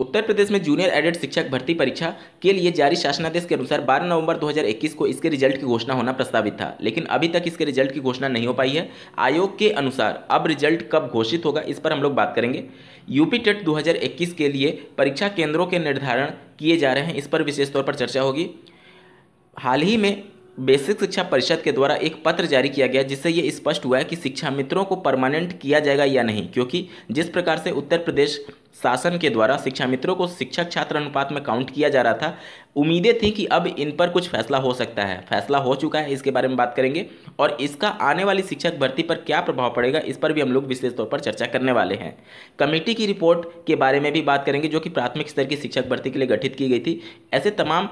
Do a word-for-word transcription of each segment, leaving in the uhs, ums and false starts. उत्तर प्रदेश में junior added शिक्षक भर्ती परीक्षा के लिए जारी शासनादेश के अनुसार बारह नवंबर दो हज़ार इक्कीस को इसके रिजल्ट की घोषणा होना प्रस्तावित था, लेकिन अभी तक इसके रिजल्ट की घोषणा नहीं हो पाई है। आयोग के अनुसार अब रिजल्ट कब घोषित होगा इस पर हम लोग बात करेंगे। यूपीटेट दो हज़ार इक्कीस के लिए परीक्षा केंद्रों के निर्धारण किए जा रहे हैं, इस पर विशेष तौर पर चर्चा होगी। हाल ही में बेसिक शिक्षा परिषद के द्वारा एक पत्र जारी किया गया जिससे ये स्पष्ट हुआ है कि शिक्षा मित्रों को परमानेंट किया जाएगा या नहीं, क्योंकि जिस प्रकार से उत्तर प्रदेश शासन के द्वारा शिक्षा मित्रों को शिक्षक छात्र अनुपात में काउंट किया जा रहा था, उम्मीदें थी कि अब इन पर कुछ फैसला हो सकता है। फैसला हो चुका है, इसके बारे में बात करेंगे और इसका आने वाली शिक्षक भर्ती पर क्या प्रभाव पड़ेगा इस पर भी हम लोग विशेष तौर पर चर्चा करने वाले हैं। कमेटी की रिपोर्ट के बारे में भी बात करेंगे जो कि प्राथमिक स्तर की शिक्षक भर्ती के लिए गठित की गई थी। ऐसे तमाम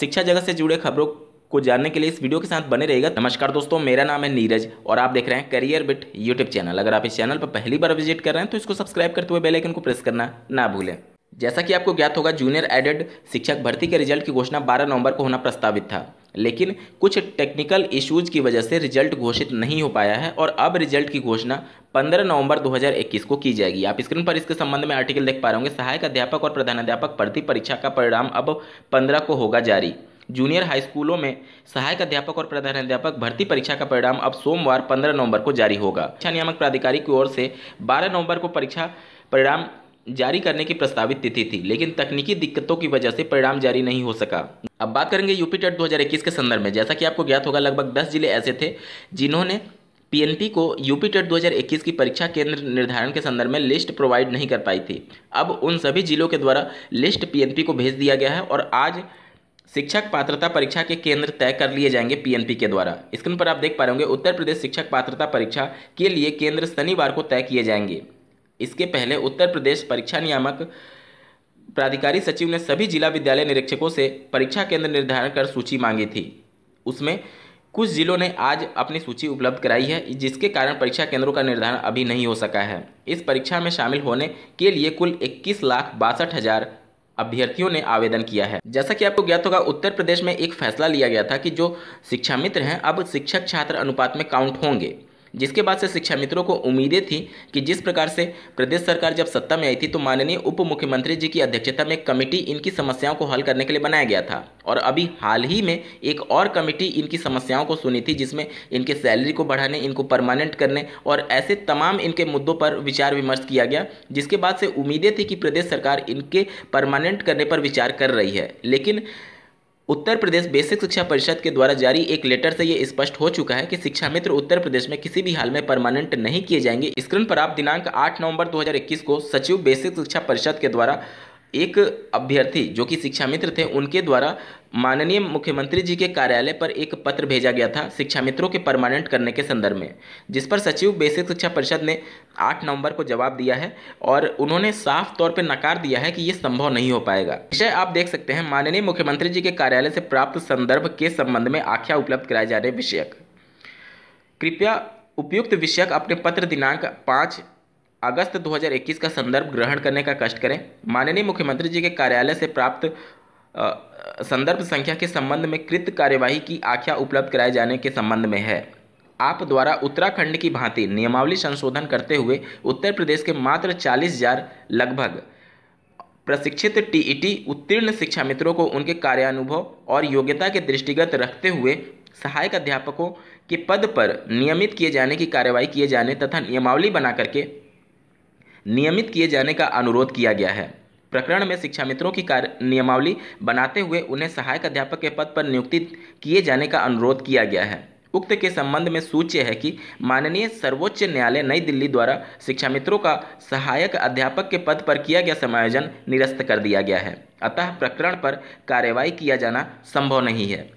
शिक्षा जगत से जुड़े खबरों को जानने के लिए इस वीडियो के साथ बने रहेगा। नमस्कार दोस्तों, मेरा नाम है नीरज और आप देख रहे हैं करियर बिट यूट्यूब चैनल। अगर आप इस चैनल पर पहली बार विजिट कर रहे हैं तो इसको सब्सक्राइब करते हुए बेल आइकन को प्रेस करना ना भूलें। जैसा कि आपको ज्ञात होगा, जूनियर एडेड शिक्षक भर्ती के रिजल्ट की घोषणा बारह नवंबर को होना प्रस्तावित था, लेकिन कुछ टेक्निकल इश्यूज की वजह से रिजल्ट घोषित नहीं हो पाया है और अब रिजल्ट की घोषणा पंद्रह नवंबर दो हज़ार इक्कीस को की जाएगी। आप स्क्रीन पर इसके संबंध में आर्टिकल देख पा रहे होंगे। सहायक अध्यापक और प्रधानाध्यापक भर्ती परीक्षा का परिणाम अब पंद्रह को होगा जारी। जूनियर हाई स्कूलों में सहायक अध्यापक और प्रधानाध्यापक भर्ती परीक्षा का परिणाम अब सोमवार पंद्रह नवंबर को जारी होगा। शिक्षा नियामक प्राधिकारी की ओर से बारह नवंबर को परीक्षा परिणाम जारी करने की प्रस्तावित तिथि थी, लेकिन तकनीकी दिक्कतों की वजह से परिणाम जारी नहीं हो सका। अब बात करेंगे यूपीटेट दो हज़ार इक्कीस के संदर्भ में। जैसा कि आपको ज्ञात होगा, लगभग दस जिले ऐसे थे जिन्होंने पीएनपी को यूपीटेट दो हज़ार इक्कीस की परीक्षा केंद्र निर्धारण के संदर्भ में लिस्ट प्रोवाइड नहीं कर पाई थी। अब उन सभी जिलों के द्वारा लिस्ट पीएनपी को भेज दिया गया है और आज शिक्षक पात्रता परीक्षा के केंद्र तय कर लिए जाएंगे पीएनपी के द्वारा। स्क्रीन पर आप देख पा रहे होंगे, उत्तर प्रदेश शिक्षक पात्रता परीक्षा के लिए केंद्र शनिवार को तय किए जाएंगे। इसके पहले उत्तर प्रदेश परीक्षा नियामक प्राधिकारी सचिव ने सभी जिला विद्यालय निरीक्षकों से परीक्षा केंद्र निर्धारण कर सूची मांगी थी। उसमें कुछ जिलों ने आज अपनी सूची उपलब्ध कराई है, जिसके कारण परीक्षा केंद्रों का निर्धारण अभी नहीं हो सका है। इस परीक्षा में शामिल होने के लिए कुल इक्कीस लाख बासठ हज़ार अभ्यर्थियों ने आवेदन किया है। जैसा कि आपको ज्ञात होगा, उत्तर प्रदेश में एक फैसला लिया गया था कि जो शिक्षा मित्र हैं अब शिक्षक छात्र अनुपात में काउंट होंगे, जिसके बाद से शिक्षा मित्रों को उम्मीदें थी कि जिस प्रकार से प्रदेश सरकार जब सत्ता में आई थी तो माननीय उप मुख्यमंत्री जी की अध्यक्षता में एक कमेटी इनकी समस्याओं को हल करने के लिए बनाया गया था और अभी हाल ही में एक और कमेटी इनकी समस्याओं को सुनी थी, जिसमें इनके सैलरी को बढ़ाने, इनको परमानेंट करने और ऐसे तमाम इनके मुद्दों पर विचार विमर्श किया गया, जिसके बाद से उम्मीदें थी कि प्रदेश सरकार इनके परमानेंट करने पर विचार कर रही है। लेकिन उत्तर प्रदेश बेसिक शिक्षा परिषद के द्वारा जारी एक लेटर से ये स्पष्ट हो चुका है कि शिक्षा मित्र उत्तर प्रदेश में किसी भी हाल में परमानेंट नहीं किए जाएंगे। स्क्रीन पर आप दिनांक आठ नवंबर दो हज़ार इक्कीस को सचिव बेसिक शिक्षा परिषद के द्वारा एक अभ्यर्थी जो कि शिक्षा मित्र थे उनके द्वारा माननीय मुख्यमंत्री जी के कार्यालय पर एक पत्र भेजा गया था शिक्षा मित्रों के परमानेंट करने के संदर्भ में, जिस पर सचिव बेसिक शिक्षा परिषद ने आठ नवंबर को जवाब दिया है और उन्होंने साफ तौर पर नकार दिया है कि ये संभव नहीं हो पाएगा। विषय आप देख सकते हैं, माननीय मुख्यमंत्री जी के कार्यालय से प्राप्त संदर्भ के संबंध में आख्या उपलब्ध कराए जा रहे विषयक, कृपया उपयुक्त विषयक अपने पत्र दिनांक पाँच अगस्त दो हज़ार इक्कीस का संदर्भ ग्रहण करने का कष्ट करें। माननीय मुख्यमंत्री जी के कार्यालय से प्राप्त आ, संदर्भ संख्या के संबंध में कृत कार्यवाही की आख्या उपलब्ध कराए जाने के संबंध में है। आप द्वारा उत्तराखंड की भांति नियमावली संशोधन करते हुए उत्तर प्रदेश के मात्र चालीस हजार लगभग प्रशिक्षित टीईटी उत्तीर्ण शिक्षा मित्रों को उनके कार्यानुभव और योग्यता के दृष्टिगत रखते हुए सहायक अध्यापकों के पद पर नियमित किए जाने की कार्यवाही किए जाने तथा नियमावली बना करके नियमित किए जाने का अनुरोध किया गया है। प्रकरण में शिक्षा मित्रों की कार्य नियमावली बनाते हुए उन्हें सहायक अध्यापक के पद पर नियुक्ति किए जाने का अनुरोध किया गया है। उक्त के संबंध में सूच्य है कि माननीय सर्वोच्च न्यायालय नई दिल्ली द्वारा शिक्षा मित्रों का सहायक अध्यापक के पद पर किया गया समायोजन निरस्त कर दिया गया है, अतः प्रकरण पर कार्यवाही किया जाना संभव नहीं है।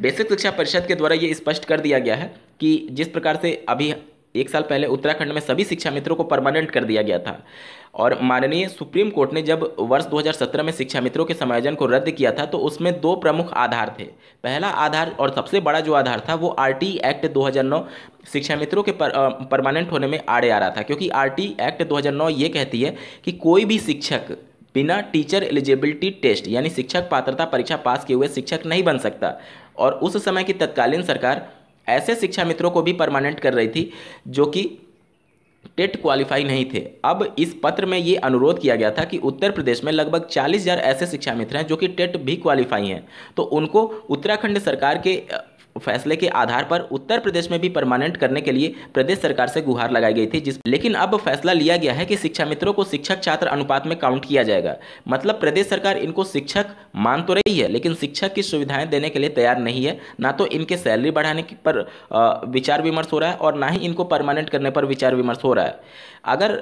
बेसिक शिक्षा परिषद के द्वारा ये स्पष्ट कर दिया गया है कि जिस प्रकार से अभी एक साल पहले उत्तराखंड में सभी शिक्षा मित्रों को परमानेंट कर दिया गया था और माननीय सुप्रीम कोर्ट ने जब वर्ष दो हज़ार सत्रह में शिक्षा मित्रों के समायोजन को रद्द किया था तो उसमें दो प्रमुख आधार थे। पहला आधार और सबसे बड़ा जो आधार था वो आर टी एक्ट दो हज़ार नौ शिक्षा मित्रों के पर, परमानेंट होने में आड़े आ रहा था, क्योंकि आर टी एक्ट दो हज़ार नौ ये कहती है कि कोई भी शिक्षक बिना टीचर एलिजिबिलिटी टेस्ट यानी शिक्षक पात्रता परीक्षा पास किए हुए शिक्षक नहीं बन सकता, और उस समय की तत्कालीन सरकार ऐसे शिक्षा मित्रों को भी परमानेंट कर रही थी जो कि टेट क्वालिफाई नहीं थे। अब इस पत्र में ये अनुरोध किया गया था कि उत्तर प्रदेश में लगभग चालीस हज़ार ऐसे शिक्षा मित्र हैं जो कि टेट भी क्वालिफाई हैं, तो उनको उत्तराखंड सरकार के फैसले के आधार पर उत्तर प्रदेश में भी परमानेंट करने के लिए प्रदेश सरकार से गुहार लगाई गई थी। जिस लेकिन अब फैसला लिया गया है कि शिक्षा मित्रों को शिक्षक छात्र अनुपात में काउंट किया जाएगा। मतलब प्रदेश सरकार इनको शिक्षक मान तो रही है, लेकिन शिक्षक की सुविधाएं देने के लिए तैयार नहीं है। ना तो इनके सैलरी बढ़ाने पर विचार विमर्श हो रहा है और ना ही इनको परमानेंट करने पर विचार विमर्श हो रहा है। अगर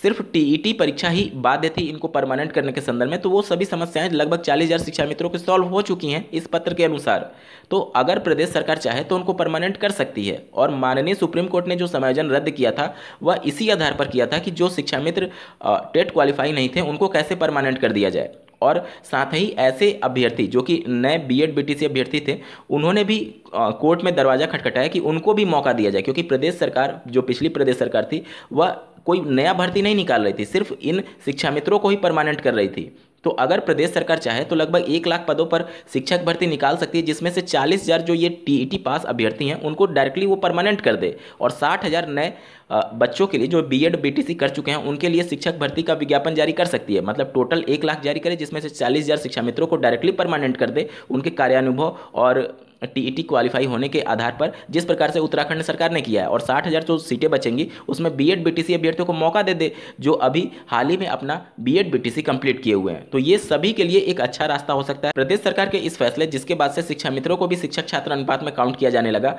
सिर्फ टीईटी परीक्षा ही बाध्य थी इनको परमानेंट करने के संदर्भ में, तो वो सभी समस्याएं लगभग चालीस हज़ार शिक्षा मित्रों की सॉल्व हो चुकी हैं इस पत्र के अनुसार। तो अगर प्रदेश सरकार चाहे तो उनको परमानेंट कर सकती है। और माननीय सुप्रीम कोर्ट ने जो समायोजन रद्द किया था वह इसी आधार पर किया था कि जो शिक्षा मित्र टेट क्वालिफाई नहीं थे उनको कैसे परमानेंट कर दिया जाए। और साथ ही ऐसे अभ्यर्थी जो कि नए बीएड बीटीसी अभ्यर्थी थे उन्होंने भी कोर्ट में दरवाज़ा खटखटाया कि उनको भी मौका दिया जाए, क्योंकि प्रदेश सरकार जो पिछली प्रदेश सरकार थी वह कोई नया भर्ती नहीं निकाल रही थी, सिर्फ इन शिक्षा मित्रों को ही परमानेंट कर रही थी। तो अगर प्रदेश सरकार चाहे तो लगभग एक लाख पदों पर शिक्षक भर्ती निकाल सकती है, जिसमें से चालीस हज़ार जो ये टीईटी पास अभ्यर्थी हैं उनको डायरेक्टली वो परमानेंट कर दे और साठ हज़ार नए बच्चों के लिए जो बीएड बीटीसी कर चुके हैं उनके लिए शिक्षक भर्ती का विज्ञापन जारी कर सकती है। मतलब टोटल एक लाख जारी करे, जिसमें से चालीस हज़ार शिक्षा मित्रों को डायरेक्टली परमानेंट कर दे उनके कार्यानुभव और टीईटी क्वालिफाई होने के आधार पर, जिस प्रकार से उत्तराखंड सरकार ने किया है। और साठ हज़ार जो सीटें बचेंगी उसमें बीएड बीटीसी अभ्यर्थियों को मौका दे दे जो अभी हाल ही में अपना बीएड बीटीसी कंप्लीट किए हुए हैं। तो ये सभी के लिए एक अच्छा रास्ता हो सकता है प्रदेश सरकार के इस फैसले, जिसके बाद से शिक्षा मित्रों को भी शिक्षक छात्र अनुपात में काउंट किया जाने लगा।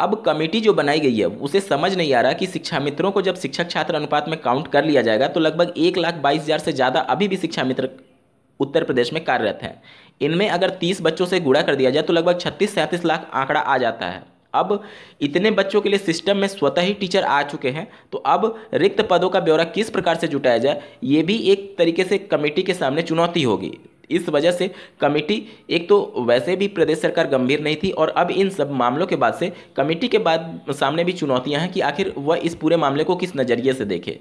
अब कमेटी जो बनाई गई है उसे समझ नहीं आ रहा कि शिक्षा मित्रों को जब शिक्षक छात्र अनुपात में काउंट कर लिया जाएगा तो लगभग एक लाख बाईस हज़ार से ज़्यादा अभी भी शिक्षा मित्र उत्तर प्रदेश में कार्यरत हैं। इनमें अगर तीस बच्चों से गुणा कर दिया जाए तो लगभग छत्तीस सैंतीस लाख आंकड़ा आ जाता है। अब इतने बच्चों के लिए सिस्टम में स्वतः ही टीचर आ चुके हैं, तो अब रिक्त पदों का ब्यौरा किस प्रकार से जुटाया जाए ये भी एक तरीके से कमेटी के सामने चुनौती होगी। इस वजह से कमेटी एक तो वैसे भी प्रदेश सरकार गंभीर नहीं थी और अब इन सब मामलों के बाद से कमेटी के बाद सामने भी चुनौतियां हैं कि आखिर वह इस पूरे मामले को किस नज़रिए से देखे।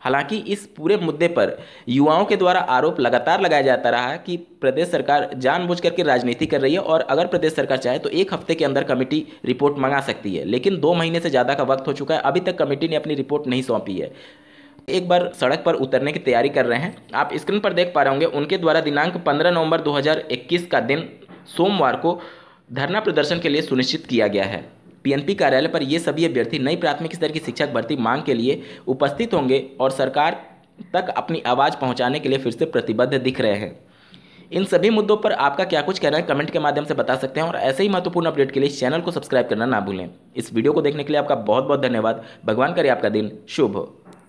हालांकि इस पूरे मुद्दे पर युवाओं के द्वारा आरोप लगातार लगाया जाता रहा है कि प्रदेश सरकार जानबूझ करके राजनीति कर रही है और अगर प्रदेश सरकार चाहे तो एक हफ्ते के अंदर कमेटी रिपोर्ट मंगा सकती है, लेकिन दो महीने से ज़्यादा का वक्त हो चुका है, अभी तक कमेटी ने अपनी रिपोर्ट नहीं सौंपी है। एक बार सड़क पर उतरने की तैयारी कर रहे हैं, आप स्क्रीन पर देख पा रहे होंगे उनके द्वारा दिनांक पंद्रह नवंबर दो हज़ार इक्कीस का दिन सोमवार को धरना प्रदर्शन के लिए सुनिश्चित किया गया है। पीएनपी कार्यालय पर ये सभी अभ्यर्थी नई प्राथमिक स्तर की शिक्षक भर्ती मांग के लिए उपस्थित होंगे और सरकार तक अपनी आवाज़ पहुंचाने के लिए फिर से प्रतिबद्ध दिख रहे हैं। इन सभी मुद्दों पर आपका क्या कुछ कहना है कमेंट के माध्यम से बता सकते हैं और ऐसे ही महत्वपूर्ण अपडेट के लिए चैनल को सब्सक्राइब करना ना भूलें। इस वीडियो को देखने के लिए आपका बहुत बहुत धन्यवाद। भगवान करे आपका दिन शुभ हो।